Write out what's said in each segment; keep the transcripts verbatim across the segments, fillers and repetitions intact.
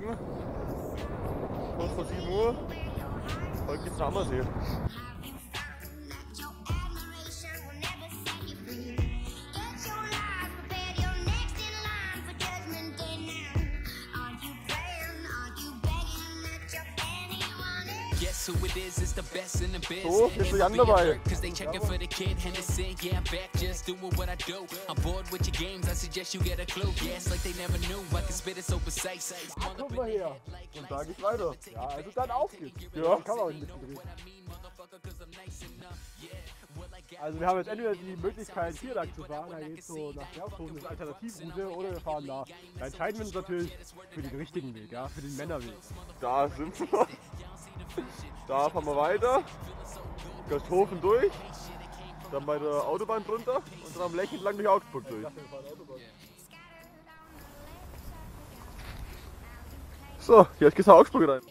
Morgen. Kurz vor sieben Uhr. Heute geht's nach Ammersee. So, bist du Jan dabei? Ach, guck mal her. Und da geht's weiter. Ja, also dann auf geht's. Ja, kann man auch ein bisschen drehen. Also wir haben jetzt entweder die Möglichkeit, hier lang zu fahren, da geht es so nach Gersthofen, das ist eine Alternativroute, oder wir fahren nach. Da entscheiden wir uns natürlich für den richtigen Weg, ja, für den Männerweg. Da sind wir. Da fahren wir weiter, Gersthofen durch, dann bei der Autobahn drunter und dann am Lech entlang durch Augsburg durch. So, jetzt geht's nach Augsburg rein. Wir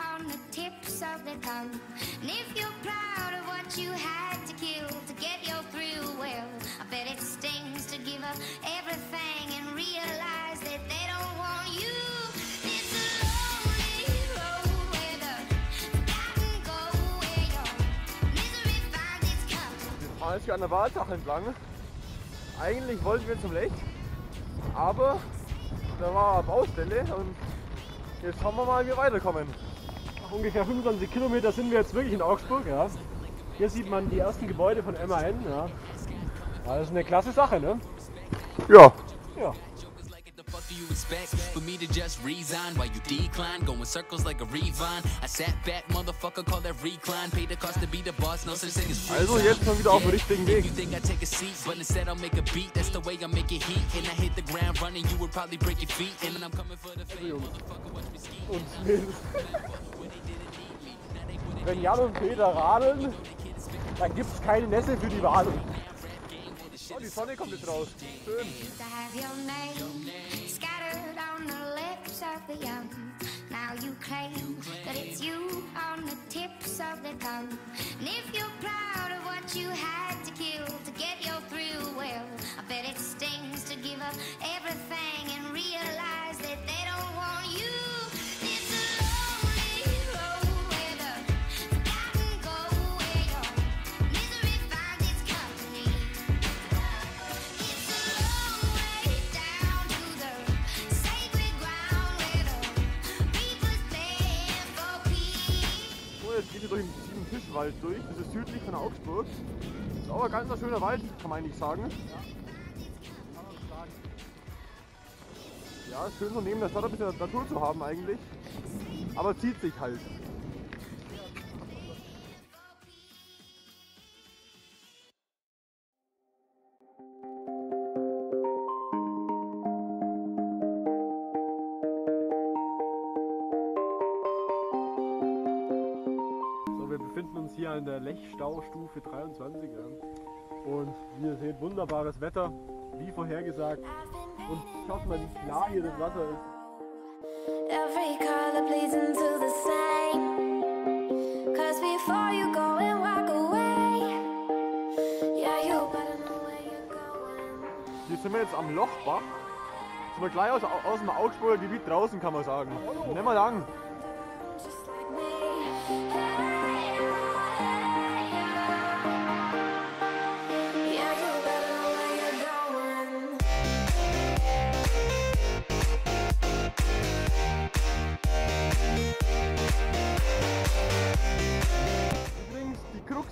fahren jetzt hier an der Waltach entlang. Eigentlich wollten wir zum Lech, aber da war Baustelle und jetzt schauen wir mal, wie wir weiterkommen. Nach ungefähr fünfundzwanzig Kilometer sind wir jetzt wirklich in Augsburg. Ja. Hier sieht man die ersten Gebäude von M A N. Ja. Das ist eine klasse Sache, ne? Ja. Ja. Also jetzt mal wieder auf dem richtigen Weg. Wenn Jan und Peter radeln, dann gibt es keine Nässe für die Wadung. Oh, die Sonne kommt jetzt raus. Schön. Jetzt geht hier durch den Sieben-Fischwald durch, das ist südlich von Augsburg. Das ist auch ein ganz schöner Wald, kann man eigentlich sagen. Ja, ist schön so neben der Stadt ein bisschen Natur zu haben eigentlich, aber zieht sich halt. Wir befinden uns hier an der Lechstau Stufe dreiundzwanzig und wie ihr seht, wunderbares Wetter, wie vorhergesagt, und schaut mal, wie klar hier das Wasser ist. Hier sind wir jetzt am Lochbach, sind wir gleich aus, aus dem Augsburger Gebiet draußen, kann man sagen. Nehmen wir lang.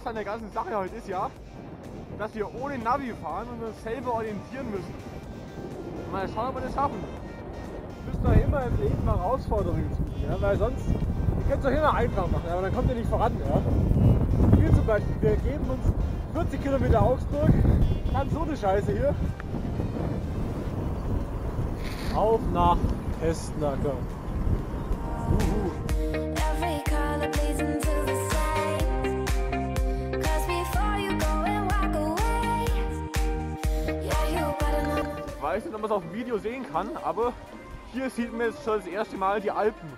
An der ganzen Sache heute ist ja, dass wir ohne Navi fahren und uns selber orientieren müssen. Mal schauen, ob wir das schaffen. Ihr müsst doch immer im Leben Herausforderungen suchen, ja? Weil sonst, ihr könnt es doch immer einfach machen, aber dann kommt ihr nicht voran. Ja? Wir zum Beispiel, wir geben uns vierzig Kilometer Augsburg, dann so eine Scheiße hier. Auf nach Pestenacker. Uhu. Ich weiß nicht, ob man es auf dem Video sehen kann, aber hier sieht man jetzt schon das erste Mal die Alpen.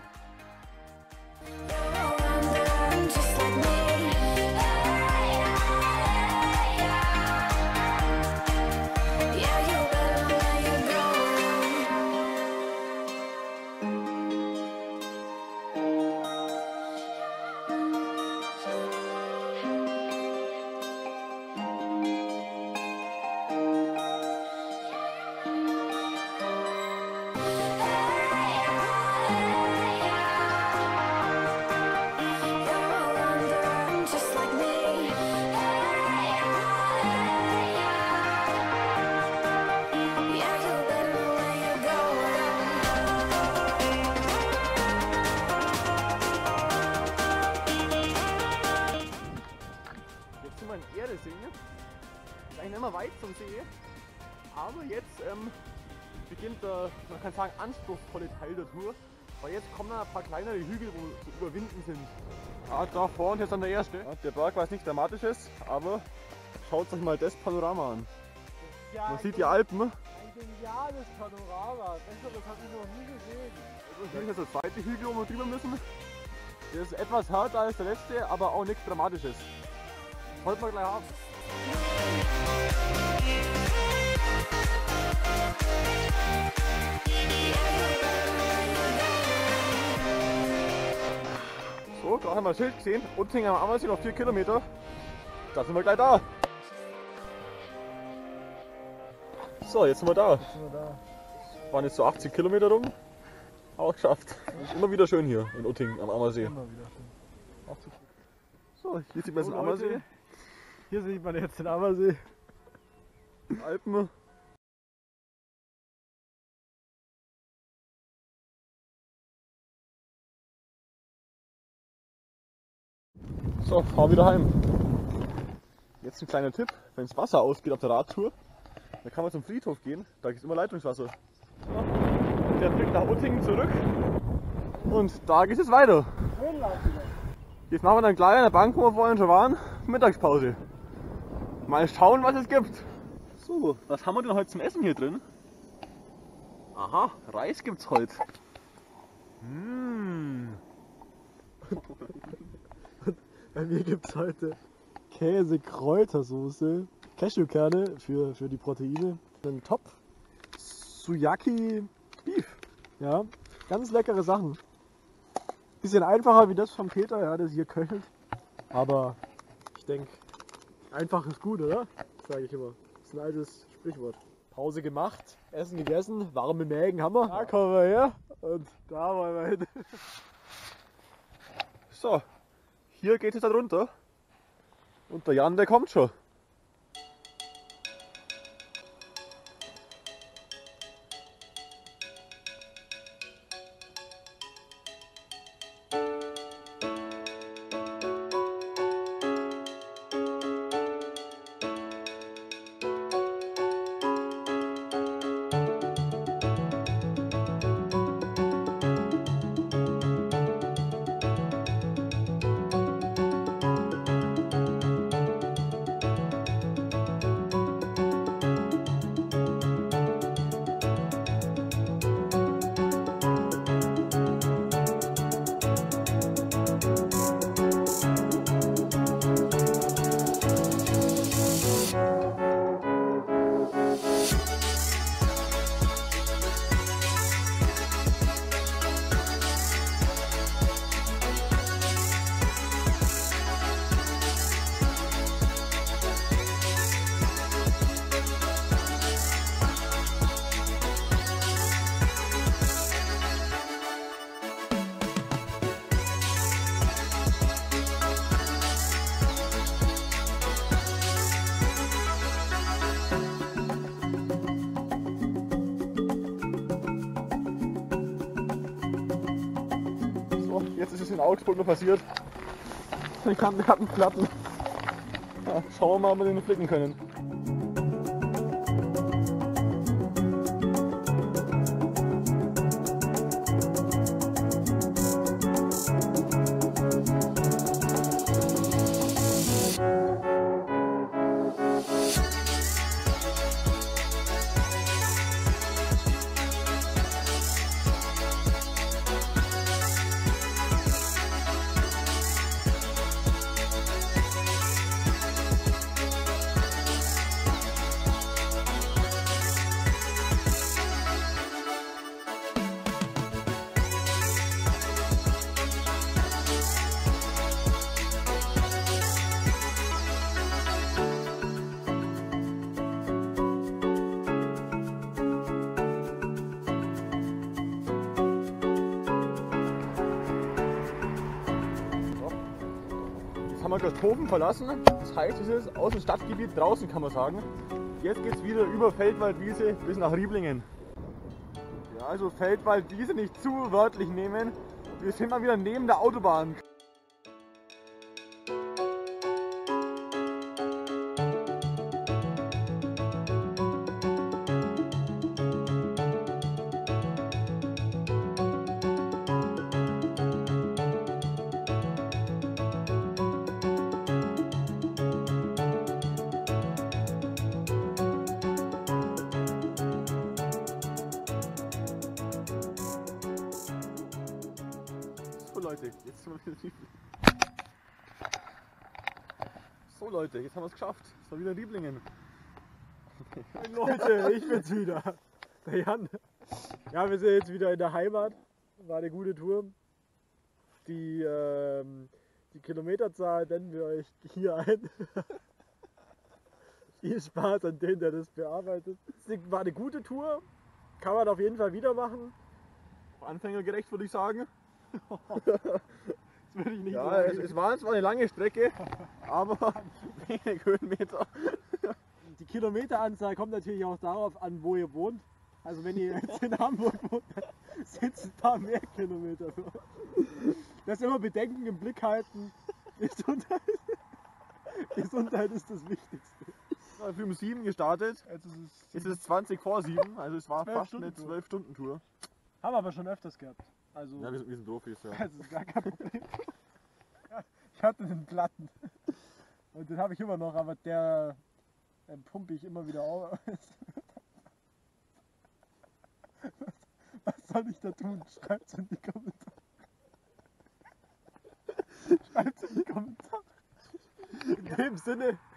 weit zum See, aber jetzt ähm, beginnt der, man kann sagen, anspruchsvolle Teil der Tour, weil jetzt kommen ein paar kleinere Hügel, wo zu überwinden sind. Ah, da vorne ist dann der erste. Ja, der Berg war jetzt nicht dramatisches, aber schaut euch mal das Panorama an. Das ja man sieht die Alpen. Ein geniales Panorama, das, das habe ich noch nie gesehen. Also hier ist der zweite Hügel, wo wir drüber müssen. Der ist etwas härter als der letzte, aber auch nichts Dramatisches. Holt mal gleich ab. So, gerade haben wir ein Schild gesehen. Utting am Ammersee, noch vier Kilometer. Da sind wir gleich da. So, jetzt sind wir da. Wir waren jetzt so achtzig Kilometer rum. Auch geschafft. Ist immer wieder schön hier in Utting am Ammersee. Immer wieder schön. achtzig. So, hier sieht man jetzt den Ammersee. Hier sieht man jetzt den Ammersee. Alpen. So, fahr wieder heim. Jetzt ein kleiner Tipp, wenn das Wasser ausgeht auf der Radtour, dann kann man zum Friedhof gehen, da gibt es immer Leitungswasser. So, der Blick nach Uttingen zurück und da geht es weiter. Jetzt machen wir dann gleich an der Bank, wo wir vorhin schon waren, Mittagspause. Mal schauen, was es gibt. So, was haben wir denn heute zum Essen hier drin? Aha, Reis gibt's heute. Mmh. Bei mir gibt es heute Käse-Kräutersoße, Cashewkerne für, für die Proteine, einen Topf, Suyaki Beef. Ja, ganz leckere Sachen. Bisschen einfacher wie das von Peter, ja, das hier köchelt. Aber ich denke, einfach ist gut, oder? Sage ich immer. Das ist ein altes Sprichwort. Pause gemacht, Essen gegessen, warme Mägen haben wir. Da kommen wir her und da wollen wir hin. So. Hier geht es da runter und der Jan, der kommt schon. Jetzt ist es in Augsburg noch passiert. Die Kanten hatten Platten. Ja, schauen wir mal, ob wir den flicken können. Haben wir Gersthofen verlassen, das heißt, es ist aus dem Stadtgebiet draußen, kann man sagen. Jetzt geht es wieder über Feldwaldwiese bis nach Rieblingen. Ja, also Feldwaldwiese nicht zu wörtlich nehmen, wir sind mal wieder neben der Autobahn. So Leute, jetzt haben wir wieder So Leute, jetzt haben wir es geschafft. Es war wieder Rieblingen. Leute, ich bin's wieder. Der Jan. Ja, wir sind jetzt wieder in der Heimat. War eine gute Tour. Die, ähm, die Kilometerzahl nennen wir euch hier ein. Viel Spaß an dem, der das bearbeitet. Es war eine gute Tour. Kann man auf jeden Fall wieder machen. Anfängergerecht würde ich sagen. Das würde ich nicht ja, sagen. Es, es war zwar eine lange Strecke, aber wenig Höhenmeter. Die Kilometeranzahl kommt natürlich auch darauf an, wo ihr wohnt. Also wenn ihr jetzt in Hamburg wohnt, sind es ein paar mehr Kilometer. Das immer bedenken, im Blick halten. Gesundheit, Gesundheit ist das Wichtigste. Wir haben um sieben gestartet, jetzt ist es, jetzt ist es zwanzig vor sieben, also es war fast eine zwölf Stunden Tour. Haben wir aber schon öfters gehabt. Also ja, wir sind, wir sind Profis, ja. Das ist gar kein Problem. Ich hatte den Platten. Und den habe ich immer noch, aber der den pumpe ich immer wieder auf. Was soll ich da tun? Schreibt es in die Kommentare. Schreibt es in die Kommentare. In dem Sinne.